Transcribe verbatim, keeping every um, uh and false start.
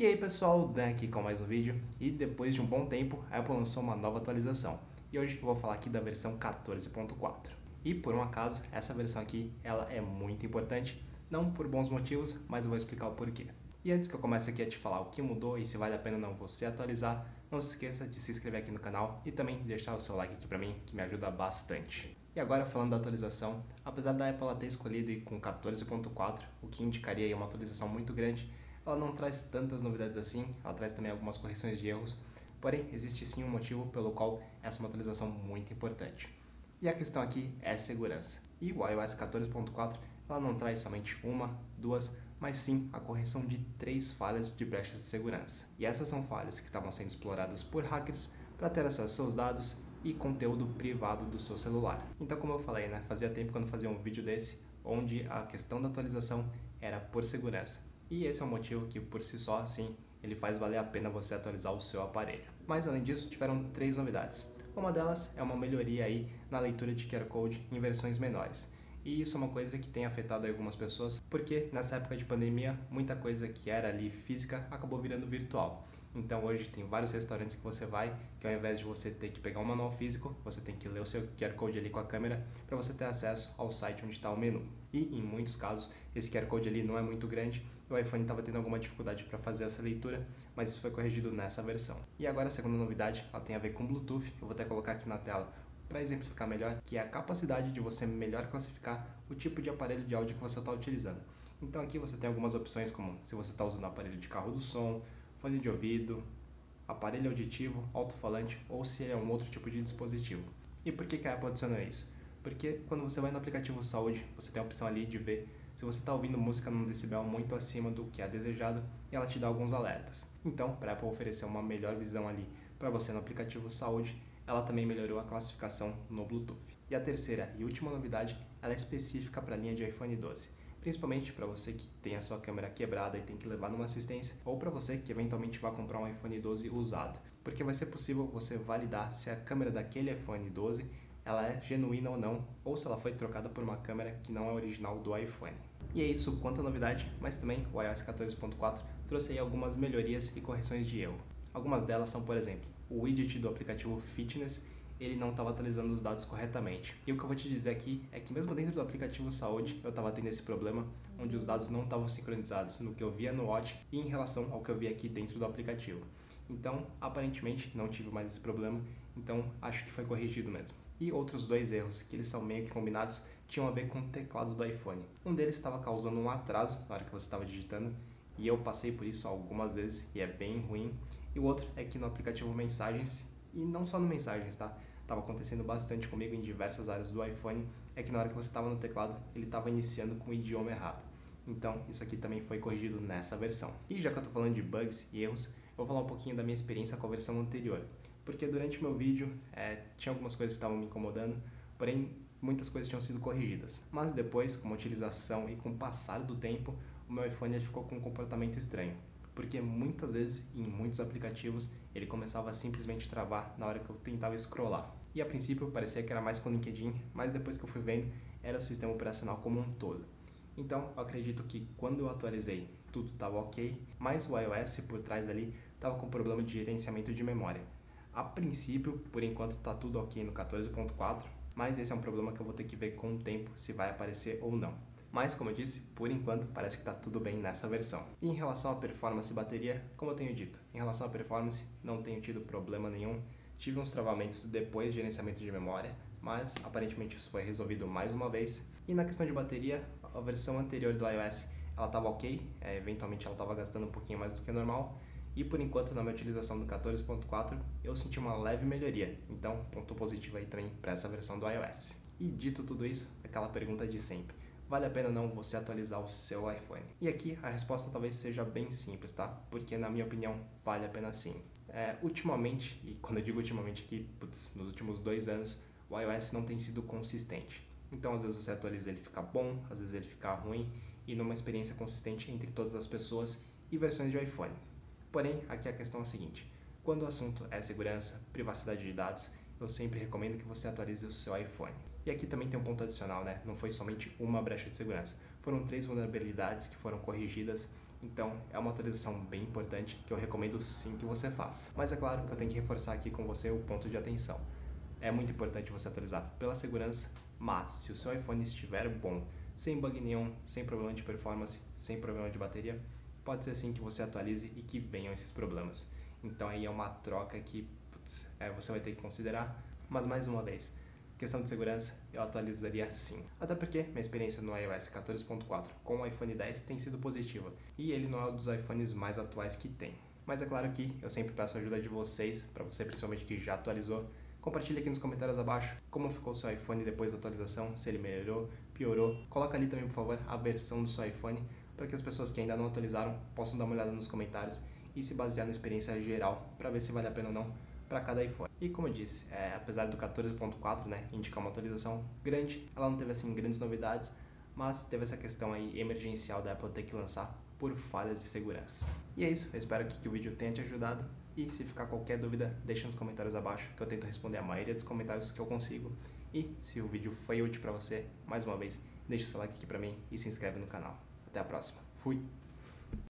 E aí pessoal, Dan aqui com mais um vídeo, e depois de um bom tempo a Apple lançou uma nova atualização, e hoje eu vou falar aqui da versão quatorze ponto quatro. E por um acaso, essa versão aqui ela é muito importante, não por bons motivos, mas eu vou explicar o porquê. E antes que eu comece aqui a te falar o que mudou e se vale a pena ou não você atualizar, não se esqueça de se inscrever aqui no canal e também de deixar o seu like aqui pra mim, que me ajuda bastante. E agora falando da atualização, apesar da Apple ter escolhido ir com quatorze ponto quatro, o que indicaria aí uma atualização muito grande, ela não traz tantas novidades assim, ela traz também algumas correções de erros, porém existe sim um motivo pelo qual essa é uma atualização muito importante. E a questão aqui é segurança. E o iOS quatorze ponto quatro, ela não traz somente uma, duas, mas sim a correção de três falhas de brechas de segurança. E essas são falhas que estavam sendo exploradas por hackers para ter acesso aos seus dados e conteúdo privado do seu celular. Então, como eu falei, né, fazia tempo que eu não fazia um vídeo desse, onde a questão da atualização era por segurança. E esse é um motivo que, por si só, assim, ele faz valer a pena você atualizar o seu aparelho. Mas, além disso, tiveram três novidades. Uma delas é uma melhoria aí na leitura de Q R Code em versões menores. E isso é uma coisa que tem afetado algumas pessoas, porque nessa época de pandemia, muita coisa que era ali física acabou virando virtual. Então hoje tem vários restaurantes que você vai, que ao invés de você ter que pegar um manual físico, você tem que ler o seu Q R Code ali com a câmera para você ter acesso ao site onde está o menu. E em muitos casos, esse Q R Code ali não é muito grande, e o iPhone estava tendo alguma dificuldade para fazer essa leitura, mas isso foi corrigido nessa versão. E agora a segunda novidade, ela tem a ver com Bluetooth, eu vou até colocar aqui na tela para exemplificar melhor, que é a capacidade de você melhor classificar o tipo de aparelho de áudio que você está utilizando. Então aqui você tem algumas opções, como se você está usando aparelho de carro do som, fone de ouvido, aparelho auditivo, alto-falante, ou se é um outro tipo de dispositivo. E por que que a Apple adicionou isso? Porque quando você vai no aplicativo Saúde, você tem a opção ali de ver se você está ouvindo música num decibel muito acima do que é desejado, e ela te dá alguns alertas. Então, para a Apple oferecer uma melhor visão ali para você no aplicativo Saúde, ela também melhorou a classificação no Bluetooth. E a terceira e última novidade, ela é específica para a linha de iPhone doze, principalmente para você que tem a sua câmera quebrada e tem que levar numa assistência, ou para você que eventualmente vai comprar um iPhone doze usado, porque vai ser possível você validar se a câmera daquele iPhone doze ela é genuína ou não, ou se ela foi trocada por uma câmera que não é original do iPhone. E é isso quanto à novidade, mas também o iOS quatorze ponto quatro trouxe aí algumas melhorias e correções de erro. Algumas delas são, por exemplo, o widget do aplicativo Fitness, ele não estava atualizando os dados corretamente. E o que eu vou te dizer aqui é que mesmo dentro do aplicativo Saúde, eu estava tendo esse problema, onde os dados não estavam sincronizados no que eu via no Watch e em relação ao que eu via aqui dentro do aplicativo. Então, aparentemente, não tive mais esse problema, então acho que foi corrigido mesmo. E outros dois erros, que eles são meio que combinados, tinham a ver com o teclado do iPhone. Um deles estava causando um atraso na hora que você estava digitando, e eu passei por isso algumas vezes, e é bem ruim. E o outro é que no aplicativo Mensagens, e não só no Mensagens, tá? Tava acontecendo bastante comigo em diversas áreas do iPhone, é que na hora que você tava no teclado, ele tava iniciando com o idioma errado. Então, isso aqui também foi corrigido nessa versão. E já que eu tô falando de bugs e erros, eu vou falar um pouquinho da minha experiência com a versão anterior. Porque durante o meu vídeo, é, tinha algumas coisas que estavam me incomodando, porém, muitas coisas tinham sido corrigidas. Mas depois, com a utilização e com o passar do tempo, o meu iPhone já ficou com um comportamento estranho. Porque muitas vezes, em muitos aplicativos, ele começava a simplesmente travar na hora que eu tentava scrollar. E a princípio parecia que era mais com o LinkedIn, mas depois que eu fui vendo, era o sistema operacional como um todo. Então, eu acredito que quando eu atualizei, tudo estava ok, mas o iOS por trás ali estava com problema de gerenciamento de memória. A princípio, por enquanto está tudo ok no quatorze ponto quatro, mas esse é um problema que eu vou ter que ver com o tempo se vai aparecer ou não. Mas, como eu disse, por enquanto parece que está tudo bem nessa versão. E em relação à performance e bateria, como eu tenho dito, em relação à performance, não tenho tido problema nenhum. Tive uns travamentos depois de gerenciamento de memória, mas aparentemente isso foi resolvido mais uma vez. E na questão de bateria, a versão anterior do iOS ela estava ok, é, eventualmente ela estava gastando um pouquinho mais do que normal. E por enquanto, na minha utilização do quatorze ponto quatro, eu senti uma leve melhoria. Então, ponto positivo aí também para essa versão do iOS. E dito tudo isso, aquela pergunta de sempre. Vale a pena ou não você atualizar o seu iPhone? E aqui a resposta talvez seja bem simples, tá? Porque na minha opinião, vale a pena sim. É, ultimamente, e quando eu digo ultimamente aqui, putz, nos últimos dois anos, o iOS não tem sido consistente. Então às vezes você atualiza ele fica bom, às vezes ele fica ruim, e numa experiência consistente entre todas as pessoas e versões de iPhone. Porém, aqui a questão é a seguinte, quando o assunto é segurança, privacidade de dados, eu sempre recomendo que você atualize o seu iPhone. E aqui também tem um ponto adicional, né? Não foi somente uma brecha de segurança. Foram três vulnerabilidades que foram corrigidas Então é uma atualização bem importante que eu recomendo sim que você faça. Mas é claro que eu tenho que reforçar aqui com você o ponto de atenção. É muito importante você atualizar pela segurança, mas se o seu iPhone estiver bom, sem bug nenhum, sem problema de performance, sem problema de bateria, pode ser sim que você atualize e que venham esses problemas. Então aí é uma troca que putz, é, você vai ter que considerar, mas mais uma vez, questão de segurança eu atualizaria sim. Até porque minha experiência no i O S quatorze ponto quatro com o iPhone dez tem sido positiva e ele não é um dos iPhones mais atuais que tem. Mas é claro que eu sempre peço a ajuda de vocês, para você principalmente que já atualizou. Compartilha aqui nos comentários abaixo como ficou o seu iPhone depois da atualização, se ele melhorou, piorou. Coloca ali também, por favor, a versão do seu iPhone para que as pessoas que ainda não atualizaram possam dar uma olhada nos comentários e se basear na experiência geral para ver se vale a pena ou não para cada iPhone. E como eu disse, é, apesar do quatorze ponto quatro, né, indicar uma atualização grande, ela não teve assim grandes novidades, mas teve essa questão aí emergencial da Apple ter que lançar por falhas de segurança. E é isso, eu espero que, que o vídeo tenha te ajudado. E se ficar qualquer dúvida, deixa nos comentários abaixo, que eu tento responder a maioria dos comentários que eu consigo. E se o vídeo foi útil para você, mais uma vez, deixa o seu like aqui para mim e se inscreve no canal. Até a próxima. Fui!